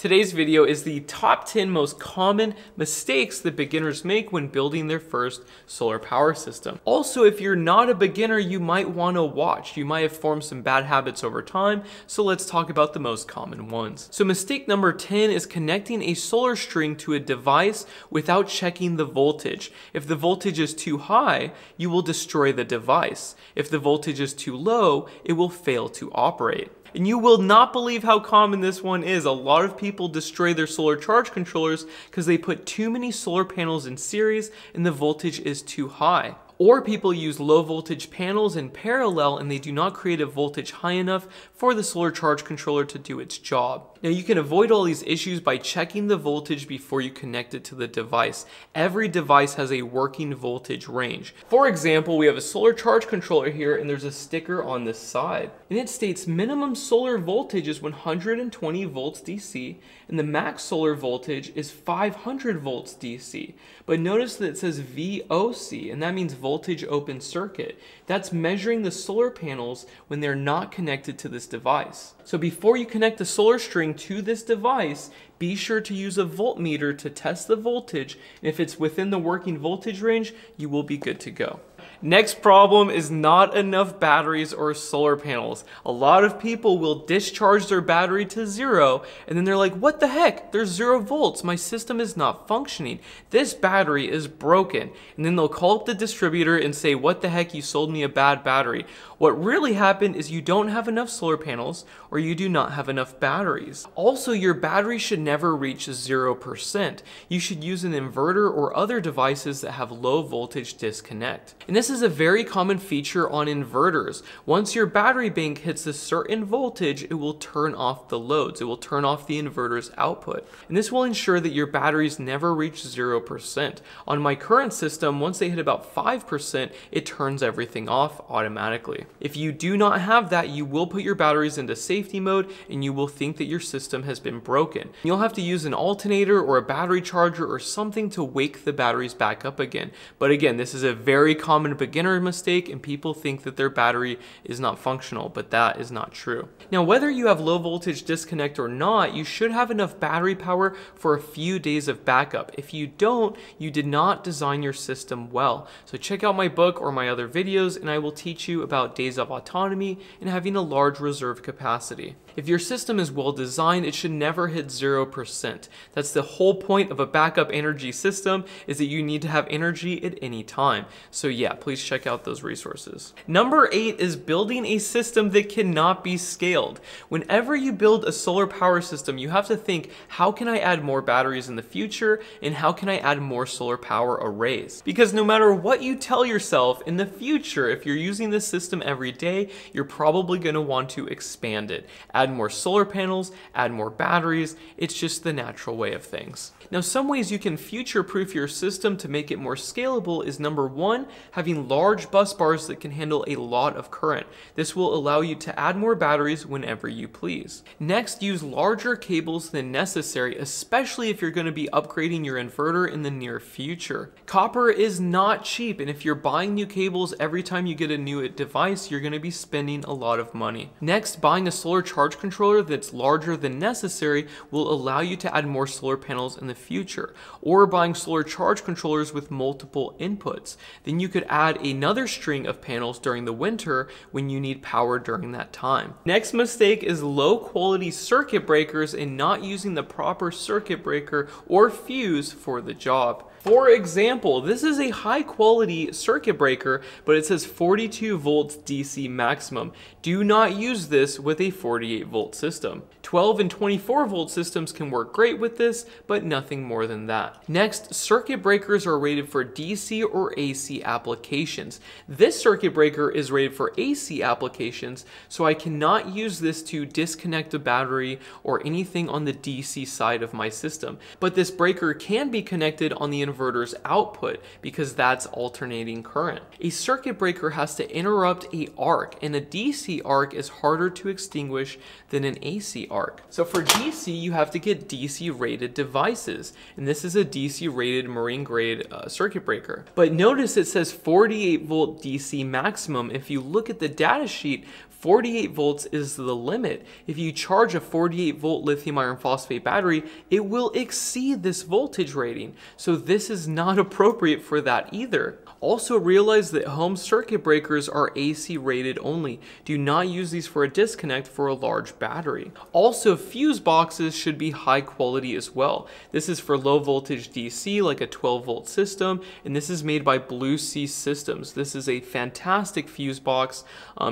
Today's video is the top 10 most common mistakes that beginners make when building their first solar power system. Also, if you're not a beginner, you might want to watch. You might have formed some bad habits over time, so let's talk about the most common ones. So mistake number 10 is connecting a solar string to a device without checking the voltage. If the voltage is too high, you will destroy the device. If the voltage is too low, it will fail to operate. And you will not believe how common this one is. A lot of people destroy their solar charge controllers because they put too many solar panels in series and the voltage is too high. Or people use low voltage panels in parallel and they do not create a voltage high enough for the solar charge controller to do its job. Now you can avoid all these issues by checking the voltage before you connect it to the device. Every device has a working voltage range. For example, we have a solar charge controller here and there's a sticker on this side. And it states minimum solar voltage is 120 volts DC and the max solar voltage is 500 volts DC. But notice that it says VOC and that means voltage open circuit. That's measuring the solar panels when they're not connected to this device. So before you connect the solar string to this device, be sure to use a voltmeter to test the voltage, and if it's within the working voltage range, you will be good to go. Next problem is not enough batteries or solar panels. A lot of people will discharge their battery to zero and then they're like, what the heck? There's 0 volts. My system is not functioning. This battery is broken. And then they'll call up the distributor and say, what the heck? You sold me a bad battery. What really happened is you don't have enough solar panels or you do not have enough batteries. Also, your battery should never reach 0%. You should use an inverter or other devices that have low voltage disconnect. And this is a very common feature on inverters. Once your battery bank hits a certain voltage, it will turn off the loads. It will turn off the inverter's output. And this will ensure that your batteries never reach 0%. On my current system, once they hit about 5%, it turns everything off automatically. If you do not have that, you will put your batteries into safety mode and you will think that your system has been broken. You'll have to use an alternator or a battery charger or something to wake the batteries back up again. But again, this is a very common beginner mistake and people think that their battery is not functional, but that is not true. Now, whether you have low voltage disconnect or not, you should have enough battery power for a few days of backup. If you don't, you did not design your system well. So check out my book or my other videos and I will teach you about days of autonomy and having a large reserve capacity. If your system is well designed, it should never hit 0%. That's the whole point of a backup energy system, is that you need to have energy at any time. So yeah, please check out those resources. Number 8 is building a system that cannot be scaled. Whenever you build a solar power system, you have to think, how can I add more batteries in the future? And how can I add more solar power arrays? Because no matter what you tell yourself in the future, if you're using this system every day, you're probably going to want to expand it. Add more solar panels, add more batteries. It's just the natural way of things. Now, some ways you can future-proof your system to make it more scalable is number 1, having large bus bars that can handle a lot of current. This will allow you to add more batteries whenever you please. Next, use larger cables than necessary, especially if you're going to be upgrading your inverter in the near future. Copper is not cheap, and if you're buying new cables every time you get a new device, you're going to be spending a lot of money. Next, buying a solar charge controller that's larger than necessary will allow you to add more solar panels in the future, or buying solar charge controllers with multiple inputs. Then you could add another string of panels during the winter when you need power during that time. Next mistake is low quality circuit breakers and not using the proper circuit breaker or fuse for the job. For example, this is a high quality circuit breaker, but it says 42 volts DC maximum. Do not use this with a 48 volt system. 12 and 24 volt systems can work great with this, but nothing more than that. Next, circuit breakers are rated for DC or AC applications. This circuit breaker is rated for AC applications, so I cannot use this to disconnect a battery or anything on the DC side of my system. But this breaker can be connected on the inverter's output because that's alternating current. A circuit breaker has to interrupt an arc, and a DC arc is harder to extinguish than an AC arc. So for DC, you have to get DC rated devices, and this is a DC rated marine grade circuit breaker. But notice it says 48 volt DC maximum. If you look at the data sheet, 48 volts is the limit. If you charge a 48 volt lithium iron phosphate battery, it will exceed this voltage rating. So this is not appropriate for that either. Also realize that home circuit breakers are AC rated only. Do not use these for a disconnect for a large battery. Also, fuse boxes should be high quality as well. This is for low voltage DC, like a 12 volt system, and this is made by Blue Sea Systems. This is a fantastic fuse box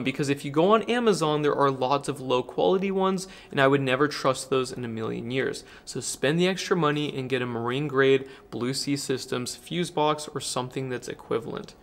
because if you go on Amazon, there are lots of low quality ones, and I would never trust those in a million years. So spend the extra money and get a marine grade Blue Sea Systems fuse box or something that's equivalent.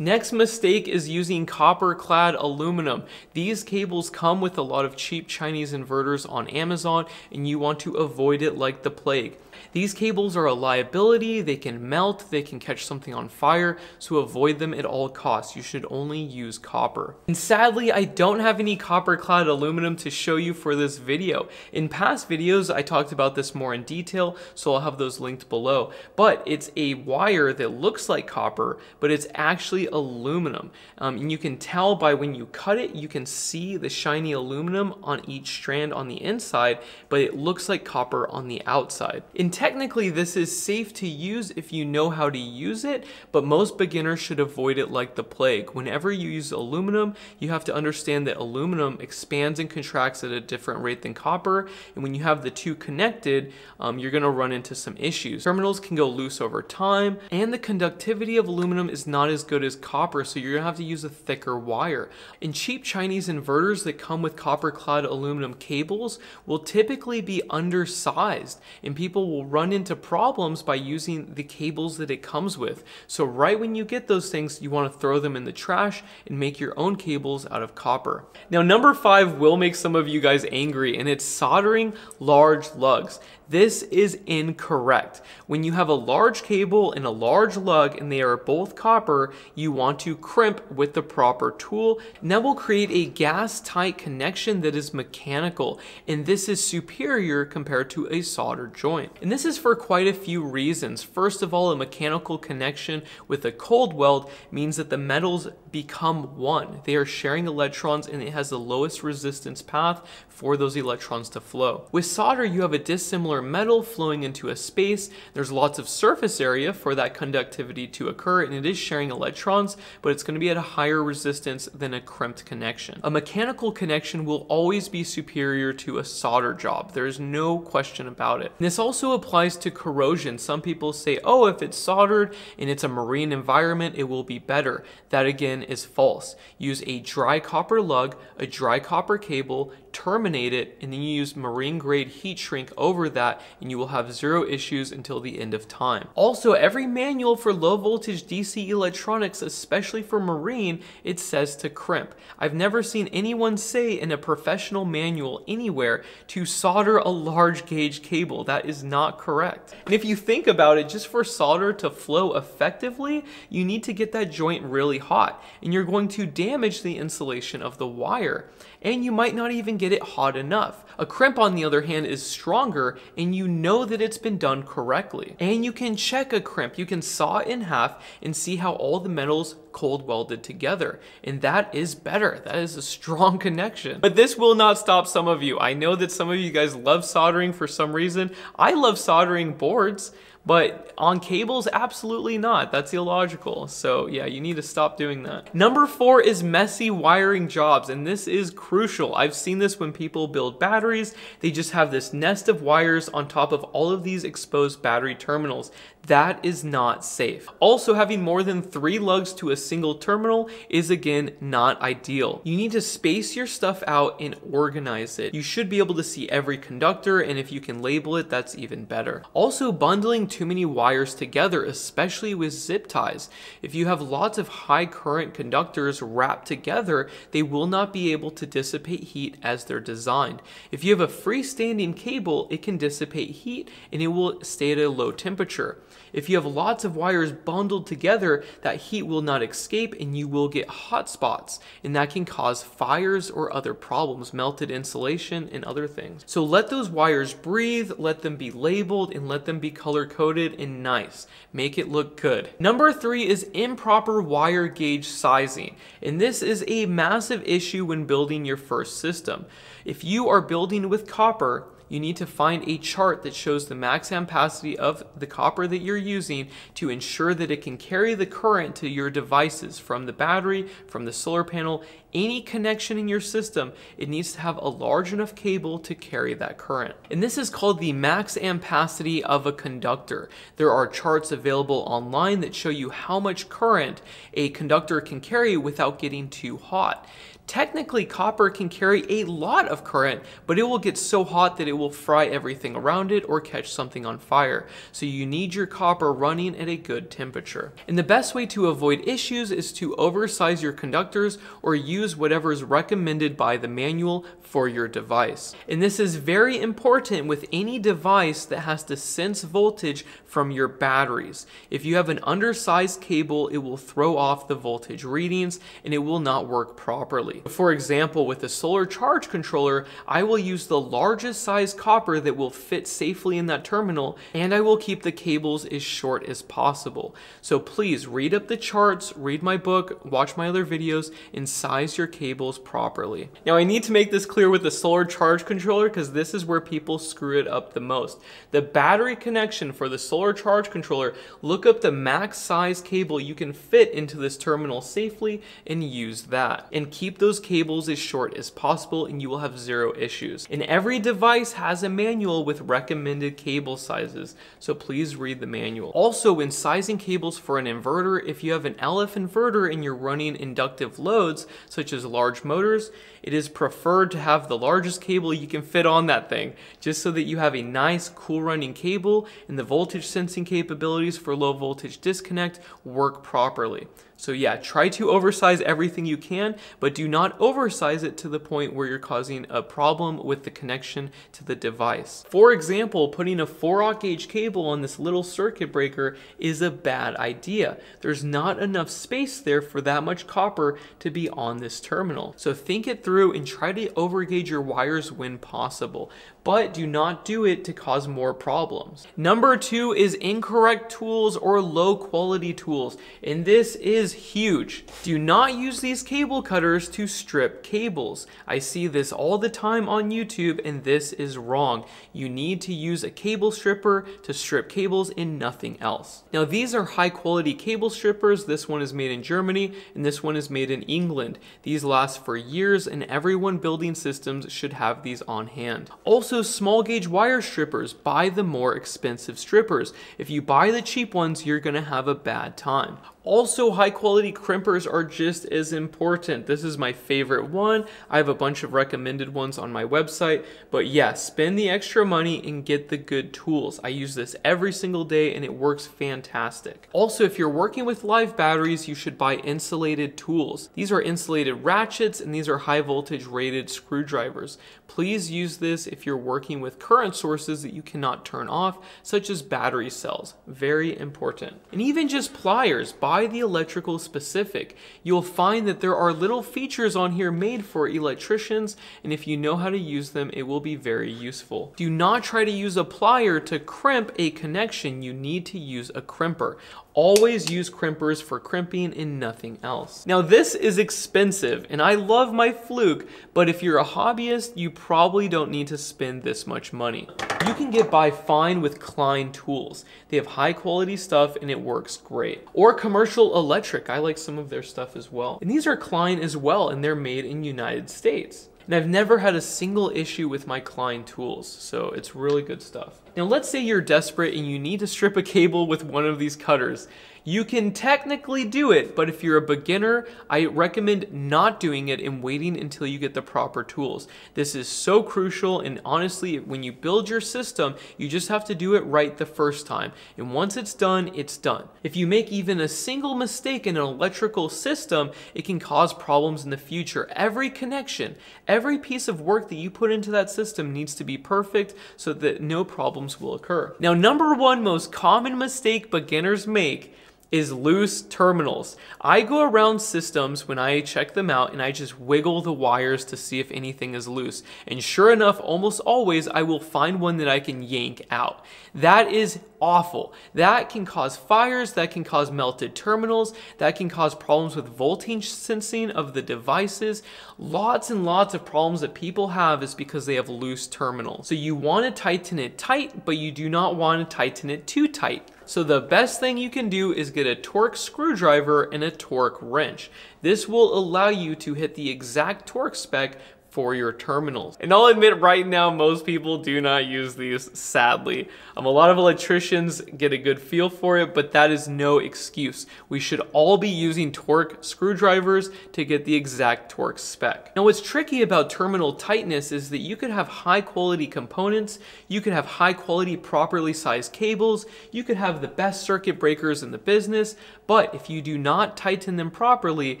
Next mistake is using copper clad aluminum. These cables come with a lot of cheap Chinese inverters on Amazon, and you want to avoid it like the plague. These cables are a liability. They can melt, they can catch something on fire, so avoid them at all costs. You should only use copper. And sadly, I don't have any copper clad aluminum to show you for this video. In past videos, I talked about this more in detail, so I'll have those linked below. But it's a wire that looks like copper, but it's actually aluminum. And you can tell by when you cut it, you can see the shiny aluminum on each strand on the inside, but it looks like copper on the outside. And technically this is safe to use if you know how to use it, but most beginners should avoid it like the plague. Whenever you use aluminum, you have to understand that aluminum expands and contracts at a different rate than copper, and when you have the two connected, you're going to run into some issues. Terminals can go loose over time, and the conductivity of aluminum is not as good as copper, so you're going to have to use a thicker wire. And cheap Chinese inverters that come with copper clad aluminum cables will typically be undersized, and people will run into problems by using the cables that it comes with. So right when you get those things, you want to throw them in the trash and make your own cables out of copper. Now, number 5 will make some of you guys angry, and it's soldering large lugs. This is incorrect. When you have a large cable and a large lug and they are both copper, you want to crimp with the proper tool, and that will create a gas tight connection that is mechanical, and this is superior compared to a solder joint. And this is for quite a few reasons. First of all, a mechanical connection with a cold weld means that the metals become one. They are sharing electrons, and it has the lowest resistance path for those electrons to flow. With solder, you have a dissimilar metal flowing into a space. There's lots of surface area for that conductivity to occur, and it is sharing electrons, but it's going to be at a higher resistance than a crimped connection. A mechanical connection will always be superior to a solder job. There is no question about it. And this also applies to corrosion. Some people say, oh, if it's soldered and it's a marine environment, it will be better. That again is false. Use a dry copper lug, a dry copper cable, terminate it, and then you use marine grade heat shrink over that, and you will have zero issues until the end of time. Also, every manual for low voltage DC electronics, especially for marine, it says to crimp. I've never seen anyone say in a professional manual anywhere to solder a large gauge cable. That is not correct. And if you think about it, just for solder to flow effectively, you need to get that joint really hot, and you're going to damage the insulation of the wire, and you might not even get it hot enough. A crimp, on the other hand, is stronger, and you know that it's been done correctly. And you can check a crimp. You can saw it in half and see how all the metals cold welded together, and that is better. That is a strong connection. But this will not stop some of you. I know that some of you guys love soldering for some reason. I love soldering boards, but on cables, absolutely not. That's illogical. So yeah, you need to stop doing that. Number 4 is messy wiring jobs, and this is crucial. I've seen this when people build batteries. They just have this nest of wires on top of all of these exposed battery terminals. That is not safe. Also, having more than 3 lugs to a single terminal is again not ideal. You need to space your stuff out and organize it. You should be able to see every conductor, and if you can label it, that's even better. Also, bundling too many wires together, especially with zip ties. If you have lots of high current conductors wrapped together, they will not be able to dissipate heat as they're designed. If you have a freestanding cable, it can dissipate heat and it will stay at a low temperature. If you have lots of wires bundled together, that heat will not escape and you will get hot spots, and that can cause fires or other problems, melted insulation and other things. So let those wires breathe, let them be labeled, and let them be color coded and nice. Make it look good. Number 3 is improper wire gauge sizing, and this is a massive issue when building your first system. If you are building with copper, you need to find a chart that shows the max ampacity of the copper that you're using to ensure that it can carry the current to your devices from the battery, from the solar panel, any connection in your system. It needs to have a large enough cable to carry that current. And this is called the max ampacity of a conductor. There are charts available online that show you how much current a conductor can carry without getting too hot. Technically, copper can carry a lot of current, but it will get so hot that it will fry everything around it or catch something on fire. So you need your copper running at a good temperature. And the best way to avoid issues is to oversize your conductors or use whatever is recommended by the manual for your device. And this is very important with any device that has to sense voltage from your batteries. If you have an undersized cable, it will throw off the voltage readings and it will not work properly. For example, with the solar charge controller, I will use the largest size copper that will fit safely in that terminal, and I will keep the cables as short as possible. So please read up the charts, read my book, watch my other videos, and size your cables properly. Now I need to make this clear with the solar charge controller because this is where people screw it up the most. The battery connection for the solar charge controller, look up the max size cable you can fit into this terminal safely and use that. And keep those cables as short as possible and you will have zero issues. And every device has a manual with recommended cable sizes, so please read the manual. Also, when sizing cables for an inverter, if you have an LF inverter and you're running inductive loads, such as large motors, it is preferred to have the largest cable you can fit on that thing, just so that you have a nice cool running cable and the voltage sensing capabilities for low voltage disconnect work properly. So yeah, try to oversize everything you can, but do not oversize it to the point where you're causing a problem with the connection to the device. For example, putting a 4-aught gauge cable on this little circuit breaker is a bad idea. There's not enough space there for that much copper to be on this terminal. So think it through and try to overgauge your wires when possible, but do not do it to cause more problems. Number 2 is incorrect tools or low quality tools, and this is huge. Do not use these cable cutters to strip cables. I see this all the time on YouTube, and this is wrong. You need to use a cable stripper to strip cables and nothing else. Now, these are high quality cable strippers. This one is made in Germany and this one is made in England. These last for years and everyone building systems should have these on hand. Also, small gauge wire strippers. Buy the more expensive strippers. If you buy the cheap ones, you're going to have a bad time. Also, high quality crimpers are just as important. This is my favorite one. I have a bunch of recommended ones on my website, but yeah, spend the extra money and get the good tools. I use this every single day and it works fantastic. Also, if you're working with live batteries, you should buy insulated tools. These are insulated ratchets and these are high voltage rated screwdrivers. Please use this if you're working with current sources that you cannot turn off, such as battery cells. Very important. And even just pliers. Buy the electrical specific. You'll find that there are little features on here made for electricians, and if you know how to use them, it will be very useful. Do not try to use a plier to crimp a connection. You need to use a crimper. Always use crimpers for crimping and nothing else. Now, this is expensive and I love my Fluke, but if you're a hobbyist, you probably don't need to spend this much money. You can get by fine with Klein tools. They have high quality stuff and it works great. Or Commercial Electric, I like some of their stuff as well. And these are Klein as well, and they're made in United States. And I've never had a single issue with my Klein tools, so it's really good stuff. Now let's say you're desperate and you need to strip a cable with one of these cutters. You can technically do it, but if you're a beginner, I recommend not doing it and waiting until you get the proper tools. This is so crucial, and honestly, when you build your system, you just have to do it right the first time. And once it's done, it's done. If you make even a single mistake in an electrical system, it can cause problems in the future. Every connection, every piece of work that you put into that system needs to be perfect so that no problems will occur. Now, number 1 most common mistake beginners make is loose terminals. I go around systems when I check them out and I just wiggle the wires to see if anything is loose. And sure enough, almost always I will find one that I can yank out. That is awful. That can cause fires, that can cause melted terminals, that can cause problems with voltage sensing of the devices. Lots and lots of problems that people have is because they have loose terminals. So you want to tighten it tight, but you do not want to tighten it too tight. So the best thing you can do is get a torque screwdriver and a torque wrench. This will allow you to hit the exact torque spec for your terminals. And I'll admit right now, most people do not use these, sadly. A lot of electricians get a good feel for it, but that is no excuse. We should all be using torque screwdrivers to get the exact torque spec. Now, what's tricky about terminal tightness is that you could have high quality components, you could have high quality properly sized cables, you could have the best circuit breakers in the business, but if you do not tighten them properly,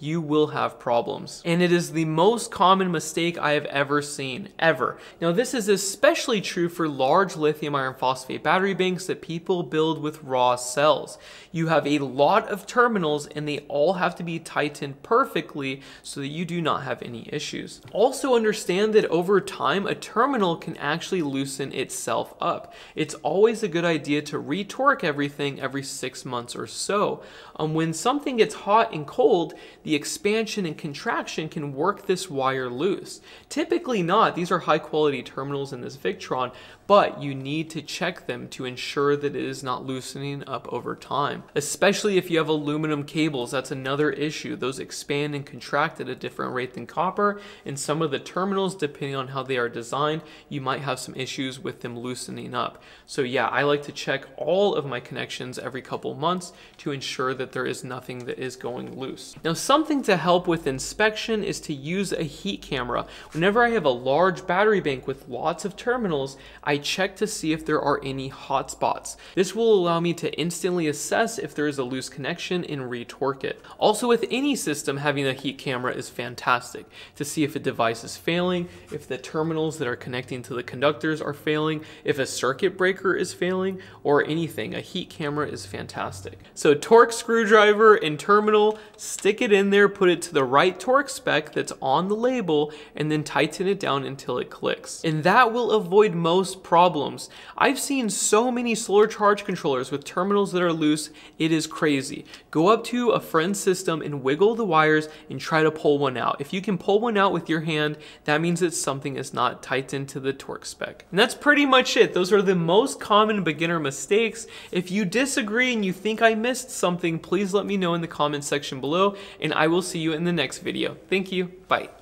you will have problems. And it is the most common mistake I have ever seen, ever. Now, this is especially true for large lithium iron phosphate battery banks that people build with raw cells. You have a lot of terminals and they all have to be tightened perfectly so that you do not have any issues. Also understand that over time, a terminal can actually loosen itself up. It's always a good idea to retorque everything every 6 months or so. When something gets hot and cold, the expansion and contraction can work this wire loose. Typically not. These are high quality terminals in this Victron, but you need to check them to ensure that it is not loosening up over time. Especially if you have aluminum cables, that's another issue. Those expand and contract at a different rate than copper, and some of the terminals, depending on how they are designed, you might have some issues with them loosening up. So yeah, I like to check all of my connections every couple months to ensure that there is nothing that is going loose. Now, something to help with inspection is to use a heat camera. Whenever I have a large battery bank with lots of terminals, I check to see if there are any hot spots. This will allow me to instantly assess if there is a loose connection and retorque it. Also, with any system, having a heat camera is fantastic to see if a device is failing, if the terminals that are connecting to the conductors are failing, if a circuit breaker is failing, or anything. A heat camera is fantastic. So torque screwdriver and terminal, stick it in there, put it to the right torque spec that's on the label, and then tighten it down until it clicks. And that will avoid most problems. I've seen so many solar charge controllers with terminals that are loose, it is crazy. Go up to a friend's system and wiggle the wires and try to pull one out. If you can pull one out with your hand, that means that something is not tightened to the torque spec. And that's pretty much it. Those are the most common beginner mistakes. If you disagree and you think I missed something, please let me know in the comment section below, and I will see you in the next video. Thank you, bye.